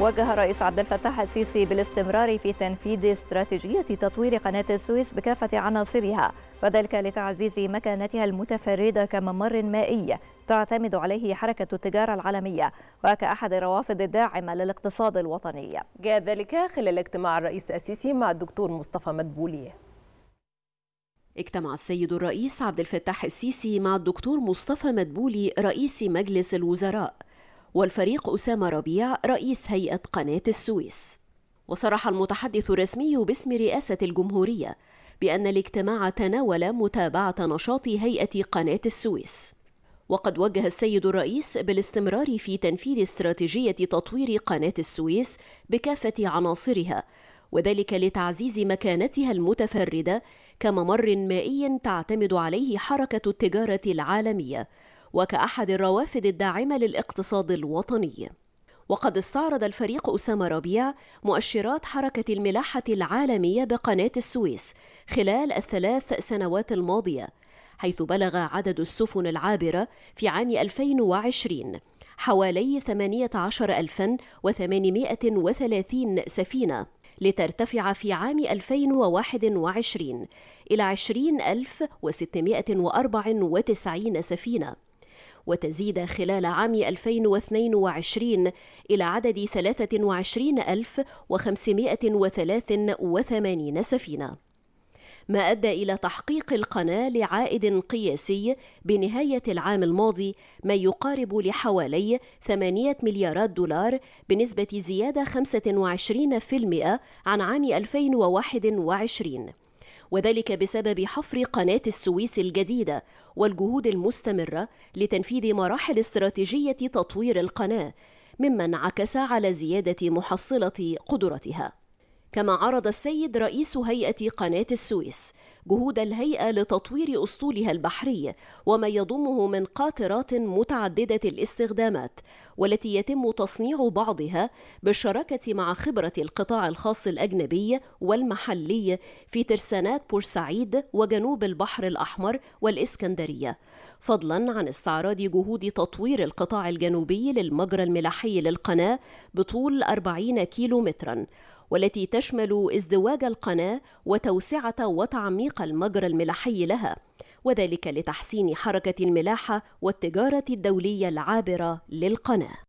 وجه الرئيس عبد الفتاح السيسي بالاستمرار في تنفيذ استراتيجية تطوير قناة السويس بكافة عناصرها، وذلك لتعزيز مكانتها المتفردة كممر مائي تعتمد عليه حركة التجارة العالمية وكأحد الروافد الداعمة للاقتصاد الوطني. جاء ذلك خلال اجتماع الرئيس السيسي مع الدكتور مصطفى مدبولي. اجتمع السيد الرئيس عبد الفتاح السيسي مع الدكتور مصطفى مدبولي رئيس مجلس الوزراء والفريق أسامة ربيع رئيس هيئة قناة السويس. وصرح المتحدث الرسمي باسم رئاسة الجمهورية بأن الاجتماع تناول متابعة نشاط هيئة قناة السويس. وقد وجه السيد الرئيس بالاستمرار في تنفيذ استراتيجية تطوير قناة السويس بكافة عناصرها، وذلك لتعزيز مكانتها المتفردة كممر مائي تعتمد عليه حركة التجارة العالمية وكأحد الروافد الداعمة للاقتصاد الوطني. وقد استعرض الفريق أسامة ربيع مؤشرات حركة الملاحة العالمية بقناة السويس خلال ال3 سنوات الماضية، حيث بلغ عدد السفن العابرة في عام 2020 حوالي 18830 سفينة، لترتفع في عام 2021 إلى 20694 سفينة، وتزيد خلال عام 2022 إلى عدد 23583 سفينة، ما أدى إلى تحقيق القناة لعائد قياسي بنهاية العام الماضي ما يقارب لحوالي 8 مليارات دولار، بنسبة زيادة 25% عن عام 2021، وذلك بسبب حفر قناة السويس الجديدة والجهود المستمرة لتنفيذ مراحل استراتيجية تطوير القناة، مما انعكس على زيادة محصلة قدرتها. كما عرض السيد رئيس هيئة قناة السويس جهود الهيئة لتطوير أسطولها البحري وما يضمه من قاطرات متعددة الاستخدامات، والتي يتم تصنيع بعضها بالشراكة مع خبرة القطاع الخاص الأجنبي والمحلي في ترسانات بورسعيد وجنوب البحر الأحمر والإسكندرية، فضلا عن استعراض جهود تطوير القطاع الجنوبي للمجرى الملاحي للقناة بطول 40 كيلومترا، والتي تشمل ازدواج القناة وتوسعة وتعميق المجرى الملاحي لها، وذلك لتحسين حركة الملاحة والتجارة الدولية العابرة للقناة.